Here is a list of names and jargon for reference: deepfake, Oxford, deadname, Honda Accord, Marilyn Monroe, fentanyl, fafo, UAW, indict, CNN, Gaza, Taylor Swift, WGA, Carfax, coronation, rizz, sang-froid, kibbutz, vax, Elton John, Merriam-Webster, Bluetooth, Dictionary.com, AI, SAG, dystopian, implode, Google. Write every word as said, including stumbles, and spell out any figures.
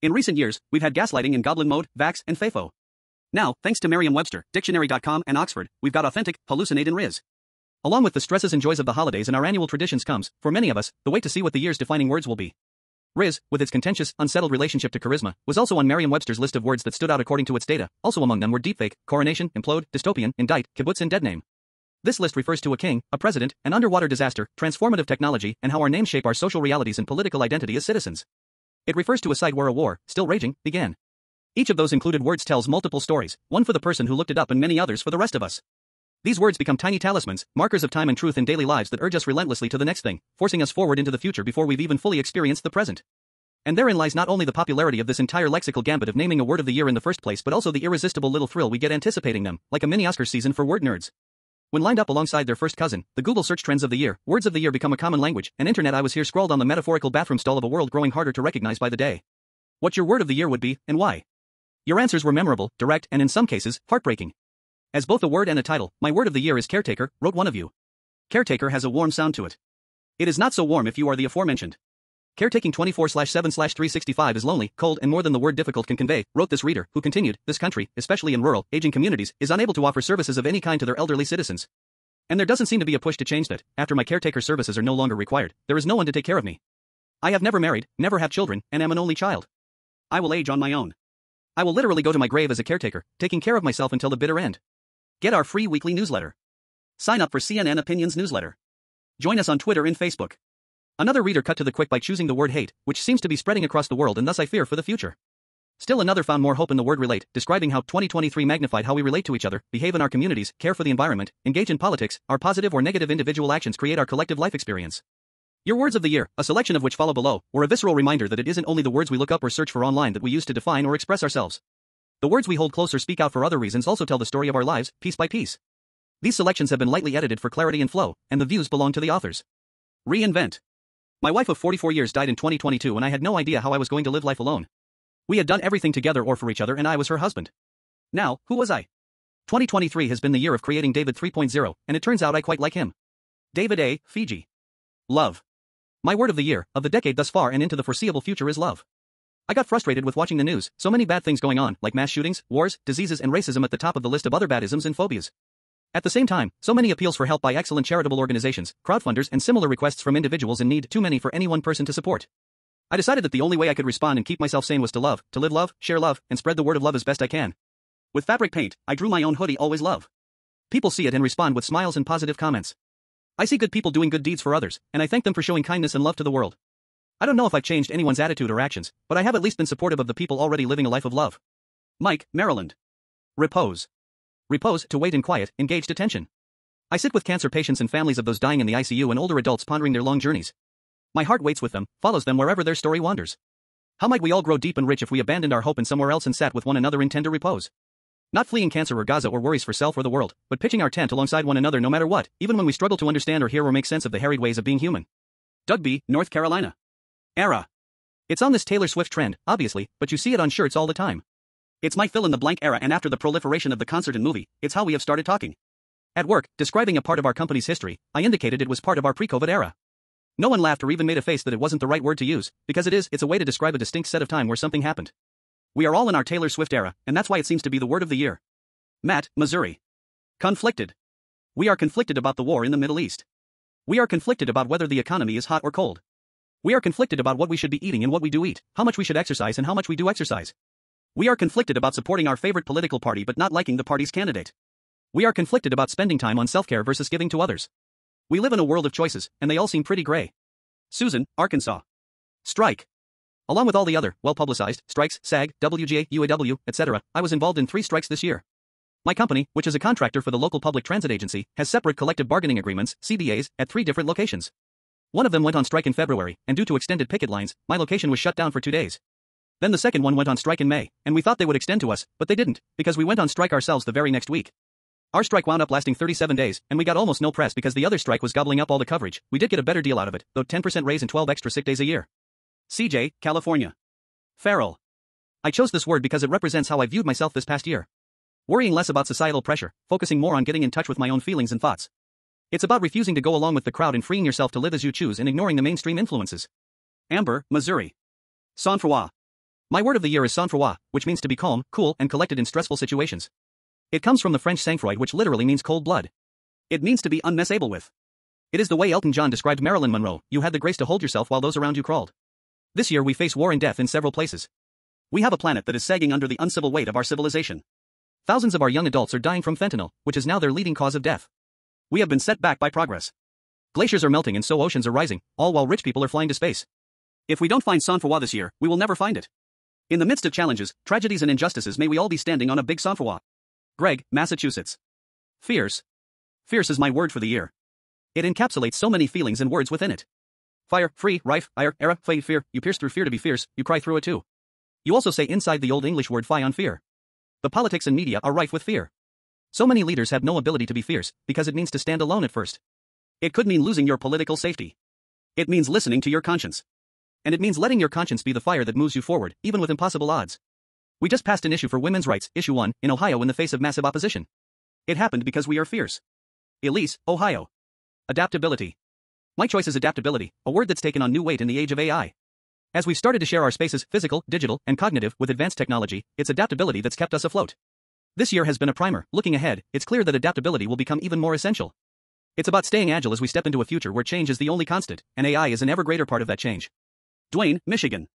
In recent years, we've had gaslighting in goblin mode, vax, and fafo. Now, thanks to Merriam-Webster, Dictionary dot com, and Oxford, we've got authentic, hallucinate, and Rizz. Along with the stresses and joys of the holidays and our annual traditions comes, for many of us, the wait to see what the year's defining words will be. Rizz, with its contentious, unsettled relationship to charisma, was also on Merriam-Webster's list of words that stood out according to its data. Also among them were deepfake, coronation, implode, dystopian, indict, kibbutz, and deadname. This list refers to a king, a president, an underwater disaster, transformative technology, and how our names shape our social realities and political identity as citizens. It refers to a side where a war, still raging, began. Each of those included words tells multiple stories, one for the person who looked it up and many others for the rest of us. These words become tiny talismans, markers of time and truth in daily lives that urge us relentlessly to the next thing, forcing us forward into the future before we've even fully experienced the present. And therein lies not only the popularity of this entire lexical gambit of naming a word of the year in the first place, but also the irresistible little thrill we get anticipating them, like a mini Oscar season for word nerds. When lined up alongside their first cousin, the Google search trends of the year, words of the year become a common language, and internet I was here scrawled on the metaphorical bathroom stall of a world growing harder to recognize by the day. What your word of the year would be, and why. Your answers were memorable, direct, and in some cases, heartbreaking. As both a word and a title, my word of the year is caretaker, wrote one of you. Caretaker has a warm sound to it. It is not so warm if you are the aforementioned. Caretaking twenty-four seven three sixty-five is lonely, cold, and more than the word difficult can convey, wrote this reader, who continued, this country, especially in rural, aging communities, is unable to offer services of any kind to their elderly citizens. And there doesn't seem to be a push to change that. After my caretaker services are no longer required, there is no one to take care of me. I have never married, never have children, and am an only child. I will age on my own. I will literally go to my grave as a caretaker, taking care of myself until the bitter end. Get our free weekly newsletter. Sign up for C N N Opinions newsletter. Join us on Twitter and Facebook. Another reader cut to the quick by choosing the word hate, which seems to be spreading across the world and thus I fear for the future. Still another found more hope in the word relate, describing how twenty twenty-three magnified how we relate to each other, behave in our communities, care for the environment, engage in politics, our positive or negative individual actions create our collective life experience. Your words of the year, a selection of which follow below, were a visceral reminder that it isn't only the words we look up or search for online that we use to define or express ourselves. The words we hold close or speak out for other reasons also tell the story of our lives, piece by piece. These selections have been lightly edited for clarity and flow, and the views belong to the authors. Reinvent. My wife of forty-four years died in twenty twenty-two and I had no idea how I was going to live life alone. We had done everything together or for each other and I was her husband. Now, who was I? twenty twenty-three has been the year of creating David three point oh, and it turns out I quite like him. David A. Fiji. Love. My word of the year, of the decade thus far and into the foreseeable future is love. I got frustrated with watching the news, so many bad things going on, like mass shootings, wars, diseases and racism at the top of the list of other bad isms and phobias. At the same time, so many appeals for help by excellent charitable organizations, crowdfunders and similar requests from individuals in need, too many for any one person to support. I decided that the only way I could respond and keep myself sane was to love, to live love, share love, and spread the word of love as best I can. With fabric paint, I drew my own hoodie Always Love. People see it and respond with smiles and positive comments. I see good people doing good deeds for others, and I thank them for showing kindness and love to the world. I don't know if I've changed anyone's attitude or actions, but I have at least been supportive of the people already living a life of love. Mike, Maryland. Repose. Repose, to wait in quiet, engaged attention. I sit with cancer patients and families of those dying in the I C U and older adults pondering their long journeys. My heart waits with them, follows them wherever their story wanders. How might we all grow deep and rich if we abandoned our hope in somewhere else and sat with one another in tender repose? Not fleeing cancer or Gaza or worries for self or the world, but pitching our tent alongside one another no matter what, even when we struggle to understand or hear or make sense of the harried ways of being human. Doug B., North Carolina. Era. It's on this Taylor Swift trend, obviously, but you see it on shirts all the time. It's my fill-in-the-blank era, and after the proliferation of the concert and movie, it's how we have started talking. At work, describing a part of our company's history, I indicated it was part of our pre-COVID era. No one laughed or even made a face that it wasn't the right word to use, because it is, it's a way to describe a distinct set of time where something happened. We are all in our Taylor Swift era, and that's why it seems to be the word of the year. Matt, Missouri. Conflicted. We are conflicted about the war in the Middle East. We are conflicted about whether the economy is hot or cold. We are conflicted about what we should be eating and what we do eat, how much we should exercise and how much we do exercise. We are conflicted about supporting our favorite political party but not liking the party's candidate. We are conflicted about spending time on self-care versus giving to others. We live in a world of choices, and they all seem pretty gray. Susan, Arkansas. Strike. Along with all the other, well-publicized, strikes, SAG, W G A, U A W, et cetera, I was involved in three strikes this year. My company, which is a contractor for the local public transit agency, has separate collective bargaining agreements, C B As, at three different locations. One of them went on strike in February, and due to extended picket lines, my location was shut down for two days. Then the second one went on strike in May, and we thought they would extend to us, but they didn't, because we went on strike ourselves the very next week. Our strike wound up lasting thirty-seven days, and we got almost no press because the other strike was gobbling up all the coverage. We did get a better deal out of it, though ten percent raise and twelve extra sick days a year. C J, California. Feral. I chose this word because it represents how I viewed myself this past year. Worrying less about societal pressure, focusing more on getting in touch with my own feelings and thoughts. It's about refusing to go along with the crowd and freeing yourself to live as you choose and ignoring the mainstream influences. Amber, Missouri. Sang-froid. My word of the year is sang-froid, which means to be calm, cool, and collected in stressful situations. It comes from the French sang-froid, which literally means cold blood. It means to be unmessable with. It is the way Elton John described Marilyn Monroe: you had the grace to hold yourself while those around you crawled. This year we face war and death in several places. We have a planet that is sagging under the uncivil weight of our civilization. Thousands of our young adults are dying from fentanyl, which is now their leading cause of death. We have been set back by progress. Glaciers are melting and so oceans are rising, all while rich people are flying to space. If we don't find sang-froid this year, we will never find it. In the midst of challenges, tragedies and injustices, may we all be standing on a big sang-froid. Greg, Massachusetts. Fierce. Fierce is my word for the year. It encapsulates so many feelings and words within it. Fire, free, rife, ire, era, fade, fear. You pierce through fear to be fierce, you cry through it too. You also say inside the old English word fi on fear. The politics and media are rife with fear. So many leaders have no ability to be fierce, because it means to stand alone at first. It could mean losing your political safety. It means listening to your conscience. And it means letting your conscience be the fire that moves you forward, even with impossible odds. We just passed an issue for women's rights, issue one, in Ohio in the face of massive opposition. It happened because we are fierce. Elise, Ohio. Adaptability. My choice is adaptability, a word that's taken on new weight in the age of A I. As we've started to share our spaces, physical, digital, and cognitive, with advanced technology, it's adaptability that's kept us afloat. This year has been a primer. Looking ahead, it's clear that adaptability will become even more essential. It's about staying agile as we step into a future where change is the only constant, and A I is an ever greater part of that change. Duane, Michigan.